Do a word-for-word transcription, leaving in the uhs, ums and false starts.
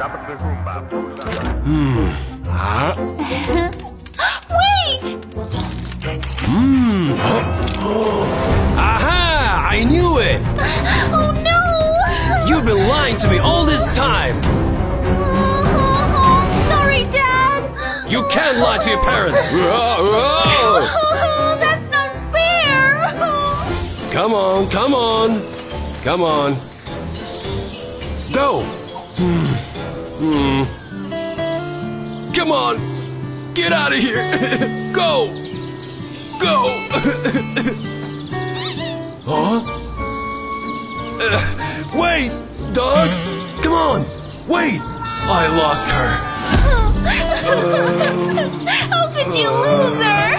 Hmm. Huh? Wait! Hmm. Aha! I knew it! Oh no! You've been lying to me all this time! Oh, sorry, Dad! You can't lie to your parents! Oh, that's not fair! Come on, come on! Come on! Go! Hmm. Hmm. Come on! Get out of here! Go! Go! Huh? Uh, wait! Doug! Come on! Wait! I lost her! Uh, How could you uh, lose her?